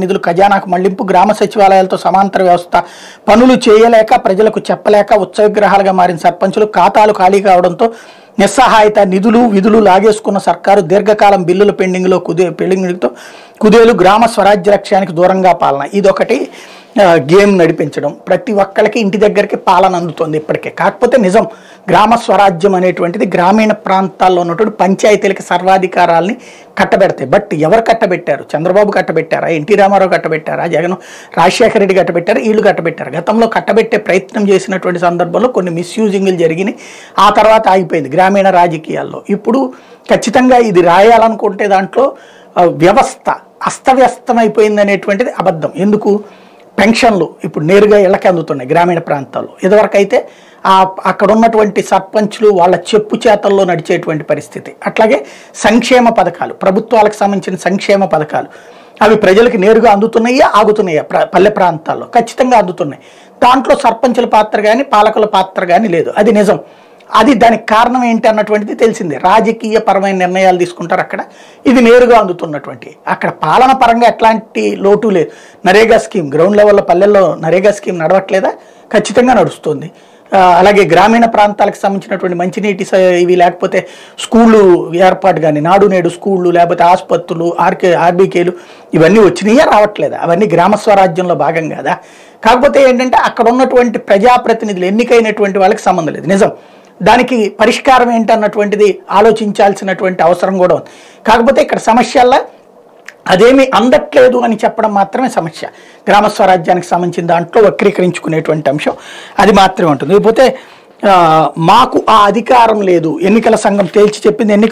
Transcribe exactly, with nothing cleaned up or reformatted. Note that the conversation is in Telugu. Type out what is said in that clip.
నిధులు ఖజానాకు మళ్ళింపు గ్రామ సచివాలయాలతో సమాంతర వ్యవస్థ పనులు చేయలేక ప్రజలకు చెప్పలేక ఉత్సవిగ్రహాలుగా మారిన సర్పంచులు ఖాతాలు ఖాళీ కావడంతో నిస్సహాయత నిధులు విధులు లాగేసుకున్న సర్కారు దీర్ఘకాలం బిల్లుల పెండింగ్లో కుదే పెండింగ్తో కుదేలు గ్రామ స్వరాజ్య లక్ష్యానికి దూరంగా పాలన ఇదొకటి గేమ్ నడిపించడం ప్రతి ఒక్కరికి ఇంటి దగ్గరికి పాలన అందుతుంది ఇప్పటికే కాకపోతే నిజం గ్రామ స్వరాజ్యం అనేటువంటిది గ్రామీణ ప్రాంతాల్లో ఉన్నటువంటి పంచాయతీలకు సర్వాధికారాలని కట్టబెడతాయి బట్ ఎవరు కట్టబెట్టారు చంద్రబాబు కట్టబెట్టారా ఎన్టీ రామారావు కట్టబెట్టారా జగన్ రాజశేఖర రెడ్డి కట్టబెట్టారు వీళ్ళు కట్టబెట్టారు గతంలో కట్టబెట్టే ప్రయత్నం చేసినటువంటి సందర్భంలో కొన్ని మిస్యూజింగ్లు జరిగినాయి ఆ తర్వాత ఆగిపోయింది గ్రామీణ రాజకీయాల్లో ఇప్పుడు ఖచ్చితంగా ఇది రాయాలనుకుంటే దాంట్లో వ్యవస్థ అస్తవ్యస్తమైపోయింది అనేటువంటిది అబద్ధం ఎందుకు పెన్షన్లు ఇప్పుడు నేరుగా ఇళ్ళకి అందుతున్నాయి గ్రామీణ ప్రాంతాల్లో ఇదివరకైతే ఆ అక్కడ ఉన్నటువంటి సర్పంచ్లు వాళ్ళ చెప్పు చేతల్లో నడిచేటువంటి పరిస్థితి అట్లాగే సంక్షేమ పథకాలు ప్రభుత్వాలకు సంబంధించిన సంక్షేమ పథకాలు అవి ప్రజలకు నేరుగా అందుతున్నాయా ఆగుతున్నాయా పల్లె ప్రాంతాల్లో ఖచ్చితంగా అందుతున్నాయి దాంట్లో సర్పంచుల పాత్ర కానీ పాలకుల పాత్ర కానీ లేదు అది నిజం అది దానికి కారణం ఏంటి అన్నటువంటిది తెలిసిందే రాజకీయ పరమైన నిర్ణయాలు తీసుకుంటారు అక్కడ ఇది నేరుగా అందుతున్నటువంటి అక్కడ పాలన పరంగా ఎట్లాంటి లోటు లేదు నరేగా స్కీమ్ గ్రౌండ్ లెవెల్లో పల్లెల్లో నరేగా స్కీమ్ నడవట్లేదా ఖచ్చితంగా నడుస్తుంది అలాగే గ్రామీణ ప్రాంతాలకు సంబంధించినటువంటి మంచినీటి ఇవి లేకపోతే స్కూళ్ళు ఏర్పాటు కానీ నాడు నేడు స్కూళ్ళు లేకపోతే ఆసుపత్రులు ఆర్కే ఆర్బీకేలు ఇవన్నీ వచ్చినాయా రావట్లేదా అవన్నీ గ్రామ స్వరాజ్యంలో భాగం కాదా కాకపోతే ఏంటంటే అక్కడ ఉన్నటువంటి ప్రజాప్రతినిధులు ఎన్నికైనటువంటి వాళ్ళకి సంబంధం లేదు నిజం దానికి పరిష్కారం ఏంటన్నటువంటిది ఆలోచించాల్సినటువంటి అవసరం కూడా ఉంది కాకపోతే ఇక్కడ సమస్యల్లో అదేమీ అందట్లేదు అని చెప్పడం మాత్రమే సమస్య గ్రామ స్వరాజ్యానికి సంబంధించిన దాంట్లో వక్రీకరించుకునేటువంటి అంశం అది మాత్రమే ఉంటుంది లేకపోతే మాకు ఆ అధికారం లేదు ఎన్నికల సంఘం తేల్చి చెప్పింది ఎన్నిక